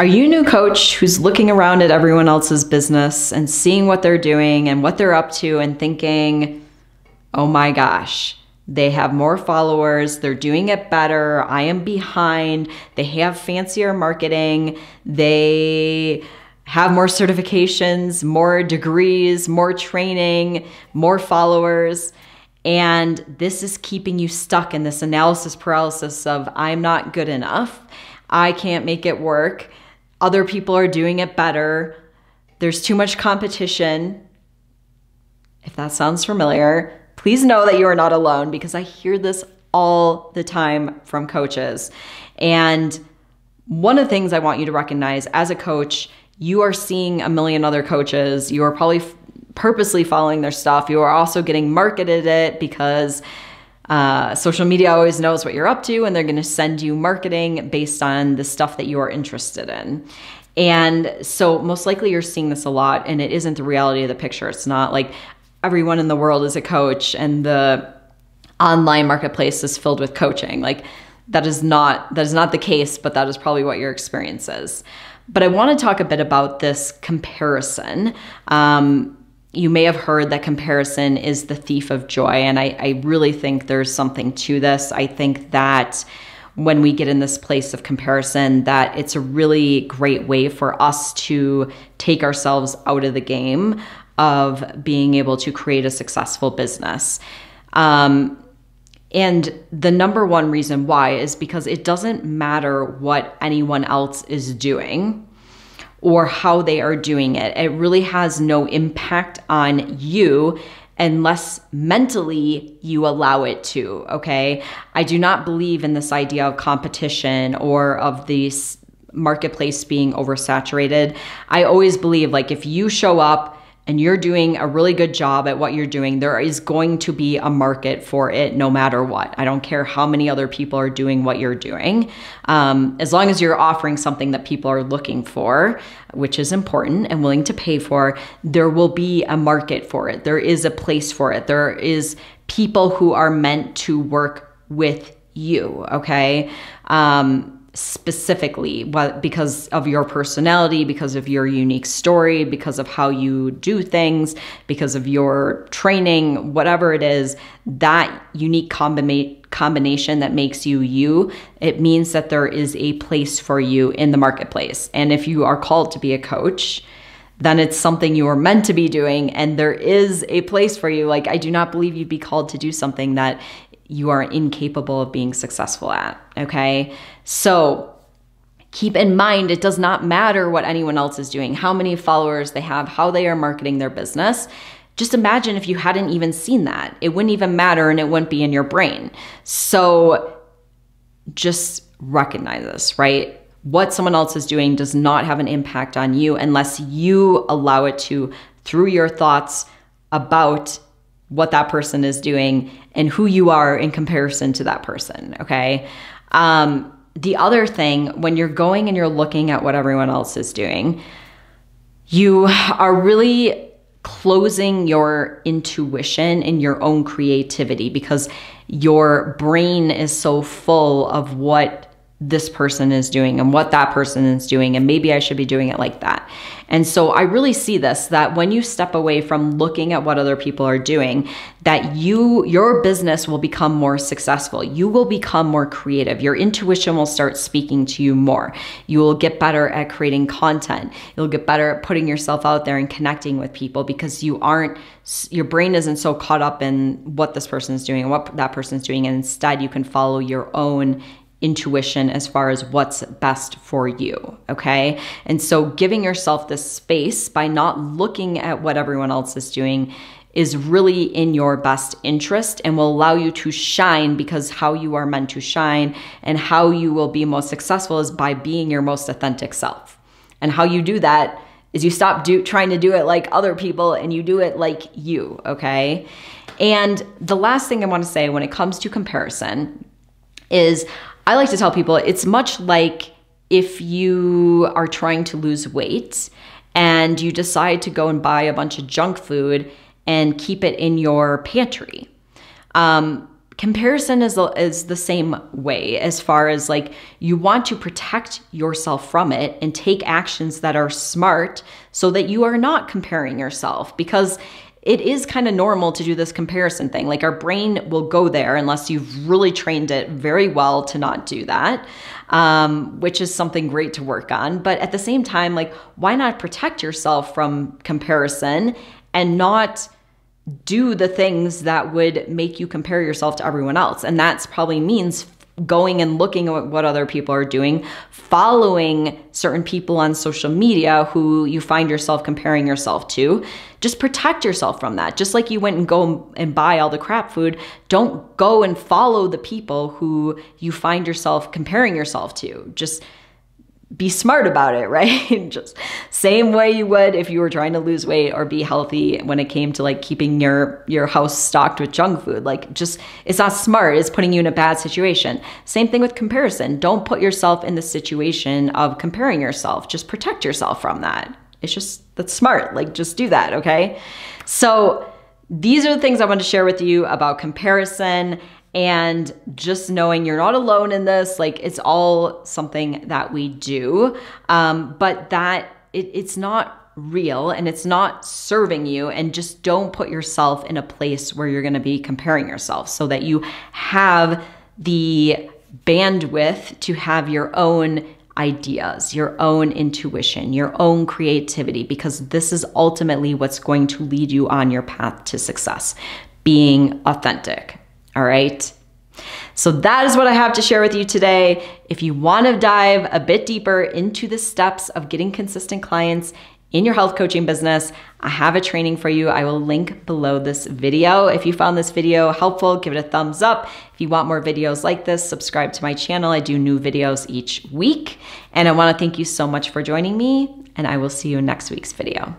Are you a new coach who's looking around at everyone else's business and seeing what they're doing and what they're up to and thinking, oh my gosh, they have more followers, they're doing it better, I am behind, they have fancier marketing, they have more certifications, more degrees, more training, more followers. And this is keeping you stuck in this analysis paralysis of I'm not good enough, I can't make it work, other people are doing it better, there's too much competition. If that sounds familiar, please know that you are not alone, because I hear this all the time from coaches. And one of the things I want you to recognize as a coach, you are seeing a million other coaches. You are probably purposely following their stuff. You are also getting marketed it because social media always knows what you're up to, and they're going to send you marketing based on the stuff that you are interested in. And so most likely you're seeing this a lot, and it isn't the reality of the picture. It's not like everyone in the world is a coach and the online marketplace is filled with coaching. Like that is not the case, but that is probably what your experience is. But I want to talk a bit about this comparison. You may have heard that comparison is the thief of joy, and I really think there's something to this. I think that when we get in this place of comparison, that it's a really great way for us to take ourselves out of the game of being able to create a successful business. And the number one reason why is because it doesn't matter what anyone else is doing or how they are doing it. It really has no impact on you unless mentally you allow it to, okay? I do not believe in this idea of competition or of this marketplace being oversaturated. I always believe, like, if you show up and you're doing a really good job at what you're doing, there is going to be a market for it no matter what. I don't care how many other people are doing what you're doing. As long as you're offering something that people are looking for, which is important, and willing to pay for, there will be a market for it. There is a place for it. There is people who are meant to work with you, okay? Specifically because of your personality, because of your unique story, because of how you do things, because of your training, whatever it is, that unique combination that makes you you, it means that there is a place for you in the marketplace. And if you are called to be a coach, then it's something you are meant to be doing, and there is a place for you. Like, I do not believe you'd be called to do something that you are incapable of being successful at, okay? So keep in mind, it does not matter what anyone else is doing, how many followers they have, how they are marketing their business. Just imagine if you hadn't even seen that. It wouldn't even matter, and it wouldn't be in your brain. So just recognize this, right? What someone else is doing does not have an impact on you unless you allow it to, through your thoughts about what that person is doing and who you are in comparison to that person, okay? The other thing, when you're going and you're looking at what everyone else is doing, you are really closing your intuition and your own creativity, because your brain is so full of what this person is doing and what that person is doing, and maybe I should be doing it like that. And so I really see this, that when you step away from looking at what other people are doing, that your business will become more successful. You will become more creative. Your intuition will start speaking to you more. You will get better at creating content. You'll get better at putting yourself out there and connecting with people, because your brain isn't so caught up in what this person is doing and what that person's doing, and instead you can follow your own intuition as far as what's best for you, okay? And so giving yourself this space by not looking at what everyone else is doing is really in your best interest, and will allow you to shine, because how you are meant to shine and how you will be most successful is by being your most authentic self. And how you do that is you stop trying to do it like other people, and you do it like you, okay? And the last thing I want to say when it comes to comparison is, I like to tell people, it's much like if you are trying to lose weight and you decide to go and buy a bunch of junk food and keep it in your pantry. Comparison is the same way, as far as like you want to protect yourself from it and take actions that are smart so that you are not comparing yourself, because it is kind of normal to do this comparison thing. Like, our brain will go there unless you've really trained it very well to not do that, which is something great to work on. But at the same time, like, why not protect yourself from comparison and not do the things that would make you compare yourself to everyone else? And that's probably means going and looking at what other people are doing, following certain people on social media who you find yourself comparing yourself to. Just protect yourself from that. Just like you went and go and buy all the crap food, don't go and follow the people who you find yourself comparing yourself to. Just be smart about it, right? Just same way you would if you were trying to lose weight or be healthy when it came to like keeping your house stocked with junk food. Like, just, it's not smart. It's putting you in a bad situation. Same thing with comparison. Don't put yourself in the situation of comparing yourself. Just protect yourself from that. It's just, that's smart. Like, just do that, okay? So these are the things I want to share with you about comparison. And just knowing you're not alone in this, like, it's all something that we do, but that it's not real and it's not serving you, and just don't put yourself in a place where you're gonna be comparing yourself, so that you have the bandwidth to have your own ideas, your own intuition, your own creativity, because this is ultimately what's going to lead you on your path to success, being authentic. All right, so that is what I have to share with you today. If you want to dive a bit deeper into the steps of getting consistent clients in your health coaching business, I have a training for you. I will link below this video. If you found this video helpful, give it a thumbs up. If you want more videos like this, subscribe to my channel. I do new videos each week. And I want to thank you so much for joining me, and I will see you in next week's video.